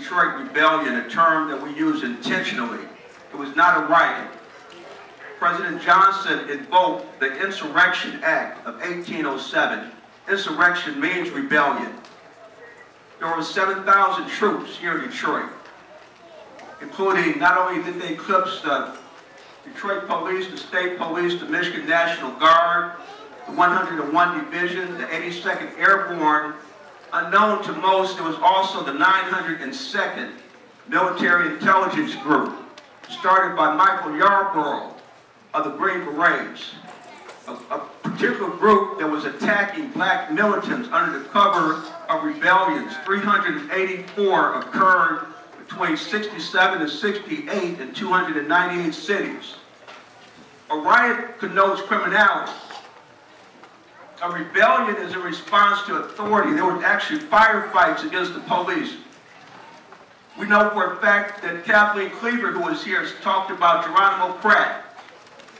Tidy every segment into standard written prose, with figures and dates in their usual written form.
Detroit Rebellion, a term that we used intentionally. It was not a riot. President Johnson invoked the Insurrection Act of 1807. Insurrection means rebellion. There were 7,000 troops here in Detroit, including not only did they eclipse the Detroit Police, the State Police, the Michigan National Guard, the 101 Division, the 82nd Airborne. Unknown to most, there was also the 902nd Military Intelligence Group, started by Michael Yarborough of the Green Berets, a particular group that was attacking black militants under the cover of rebellions. 384 occurred between 67 and 68 in 298 cities. A riot connotes criminality. A rebellion is a response to authority. There were actually firefights against the police. We know for a fact that Kathleen Cleaver, who was here, has talked about Geronimo Pratt,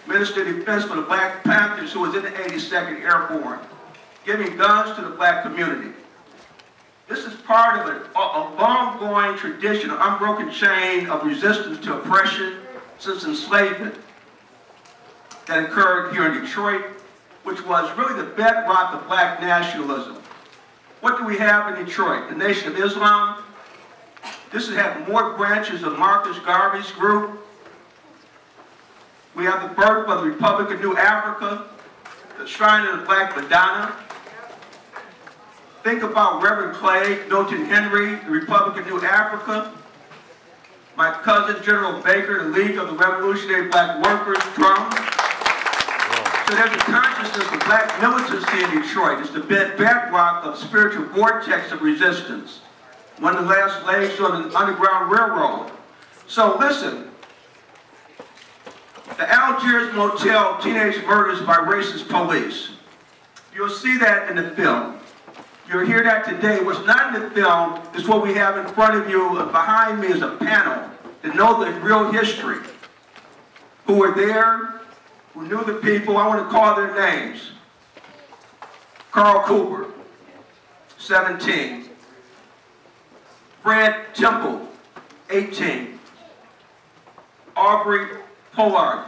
Minister of Defense for the Black Panthers, who was in the 82nd Airborne, giving guns to the black community. This is part of a long-going tradition, an unbroken chain of resistance to oppression since enslavement that occurred here in Detroit, which was really the bedrock of black nationalism. What do we have in Detroit? The Nation of Islam. This has had more branches of Marcus Garvey's group. We have the birth of the Republic of New Africa, the Shrine of the Black Madonna. Think about Reverend Clay, Milton Henry, the Republic of New Africa. My cousin, General Baker, the League of the Revolutionary Black Workers, drum. So there's a consciousness of black militancy in Detroit. It's the bedrock of spiritual vortex of resistance. One of the last legs on the Underground Railroad. So listen, the Algiers Motel, teenage murders by racist police. You'll see that in the film. You'll hear that today. What's not in the film is what we have in front of you. Behind me is a panel that know the real history. Who were there, who knew the people. I want to call their names. Carl Cooper, 17. Fred Temple, 18. Aubrey Pollard,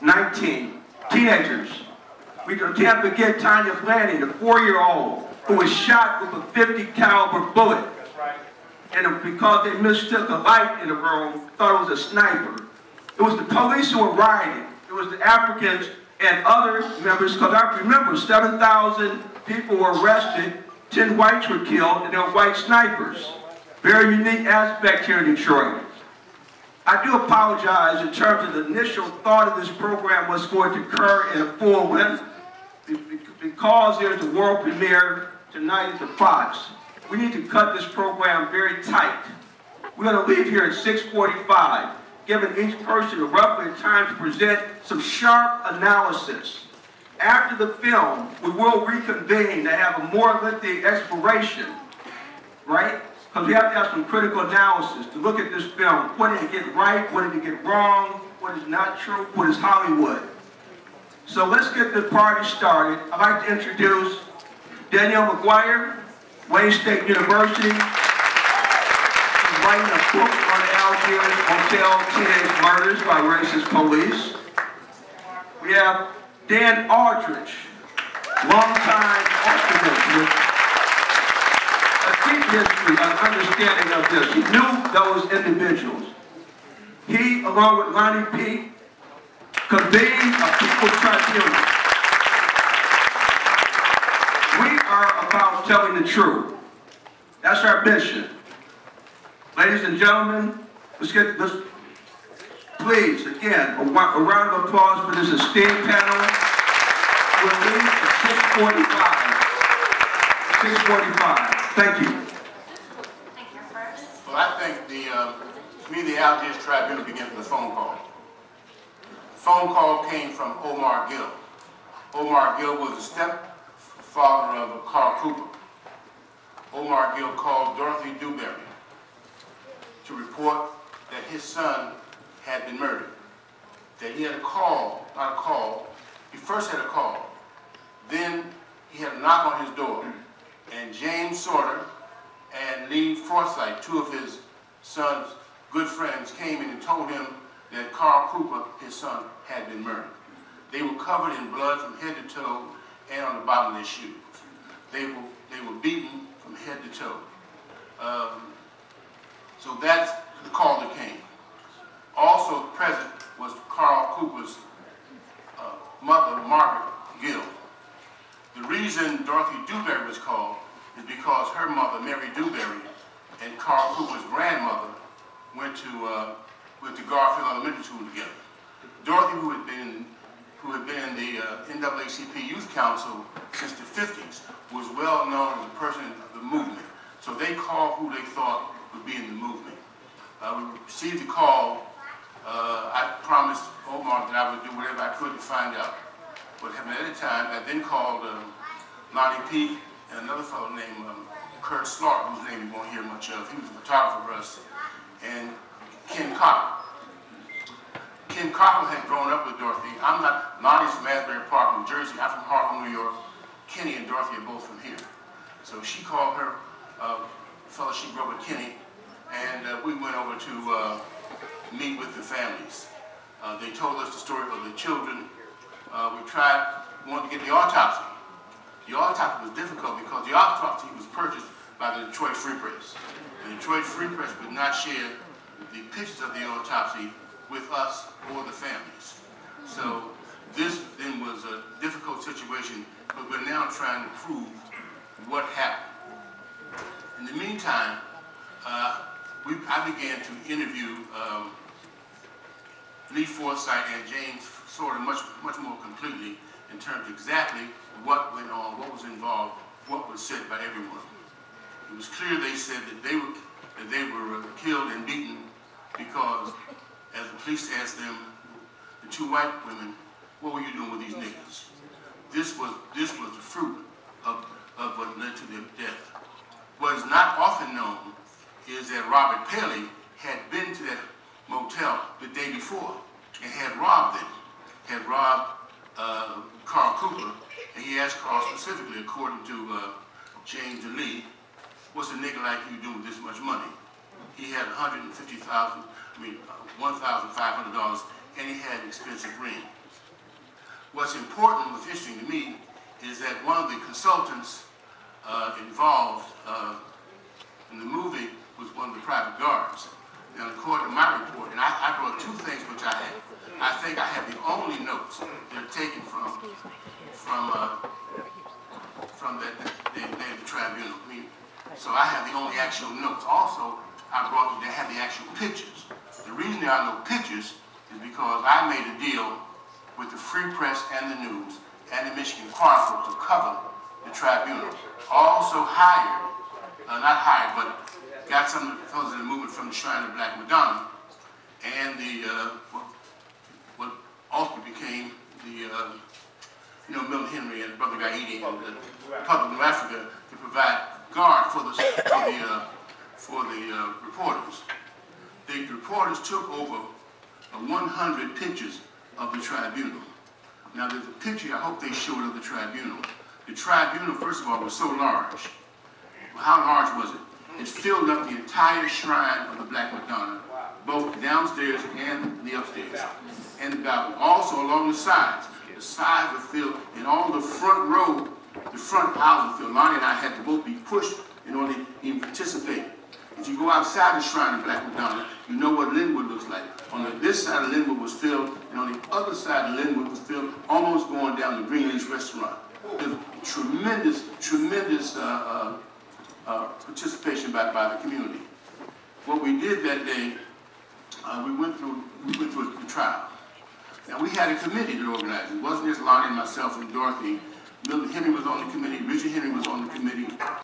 19. Teenagers. We can't forget Tanya Flanning, the 4-year-old, who was shot with a .50 caliber bullet. And because they mistook a light in the room, thought it was a sniper. It was the police who were rioting. It was the Africans and other members, because I remember 7,000 people were arrested, 10 whites were killed, and they were white snipers. Very unique aspect here in Detroit. I do apologize in terms of the initial thought of this program was going to occur in a full length, because there's a world premiere tonight at the Fox. We need to cut this program very tight. We're going to leave here at 6:45. Given each person roughly a time to present some sharp analysis. After the film, we will reconvene to have a more lengthy exploration, right? Because we have to have some critical analysis to look at this film. What did it get right? What did it get wrong? What is not true? What is Hollywood? So let's get the party started. I'd like to introduce Danielle McGuire, Wayne State University. Writing a book on Algiers Motel teenage murders by racist police. We have Dan Aldrich, longtime activist, a deep history of understanding of this. He knew those individuals. He, along with Lonnie P., convened a People's Tribunal. We are about telling the truth. That's our mission. Ladies and gentlemen, let's please, again, a round of applause for this esteemed panel. We'll leave at 6:45. Thank you. Thank you, Fred. Well, I think the Algiers Tribunal begins with a phone call. The phone call came from Omar Gill. Omar Gill was the stepfather of Carl Cooper. Omar Gill called Dorothy Dewberry to report that his son had been murdered. That he had a call, not a call. He first had a call. Then he had a knock on his door. And James Sorter and Lee Forsythe, two of his son's good friends came in and told him that Carl Cooper, his son, had been murdered. They were covered in blood from head to toe and on the bottom of their shoes. They were beaten from head to toe. So that's the call that came. Also present was Carl Cooper's mother, Margaret Gill. The reason Dorothy Dewberry was called is because her mother, Mary Dewberry, and Carl Cooper's grandmother went to Garfield Elementary School together. Dorothy, who had been in the NAACP Youth Council since the 50s, was well known as a person of the movement. So they called who they thought would be in the movement. We received a call. I promised Omar that I would do whatever I could to find out what happened at the time. I then called Lonnie P. and another fellow named Kurt Slark, whose name you won't hear much of. He was a photographer for us. And Ken Cockle. Ken Cockle had grown up with Dorothy. Lonnie's from Asbury Park, New Jersey. I'm from Harlem, New York. Kenny and Dorothy are both from here. So she called her fellow she grew up with, Kenny, and we went over to meet with the families. They told us the story of the children. We wanted to get the autopsy. The autopsy was difficult because the autopsy was purchased by the Detroit Free Press. The Detroit Free Press would not share the pictures of the autopsy with us or the families. So this then was a difficult situation, but we're now trying to prove what happened. In the meantime, I began to interview Lee Forsythe and James Sorter much more completely in terms of exactly what went on, what was involved, what was said by everyone. It was clear they said that they were killed and beaten because, as the police asked them, the two white women, what were you doing with these niggas? This was the fruit of what led to their death. What is not often known is that Robert Paley had been to that motel the day before and had robbed them, had robbed Carl Cooper, and he asked Carl specifically, according to James and Lee, what's a nigga like you do with this much money? He had $1,500, and he had an expensive ring. What's important, what's interesting to me, is that one of the consultants involved in the movie was one of the private guards. And according to my report, and I brought two things which I had. I think I have the only notes that are taken from the day of the tribunal meeting. So I have the only actual notes. Also, I brought you to have the actual pictures. The reason there are no pictures is because I made a deal with the Free Press and the News and the Michigan Chronicle to cover the tribunal. Also hired, got some of the fellows in the movement from the Shrine of the Black Madonna and the, what ultimately became the, Milton Henry and Brother Gaidi and the Republic of New Africa to provide guard for the reporters. The reporters took over 100 pictures of the tribunal. Now there's a picture I hope they showed of the tribunal. The tribunal, first of all, was so large. How large was it? It filled up the entire shrine of the Black Madonna, both downstairs and the upstairs, and the balcony. Also along the sides. The sides were filled, and all the front row, the front aisles were filled. Lonnie and I had to both be pushed in order to even participate. If you go outside the Shrine of Black Madonna, you know what Linwood looks like. This side of Linwood was filled, and on the other side of Linwood was filled, almost going down to Greenleaf's restaurant. There was tremendous participation by the community. What we did that day, we went through the trial. Now we had a committee that organized it. It wasn't just Lonnie and myself and Dorothy. Milton Henry was on the committee. Richard Henry was on the committee.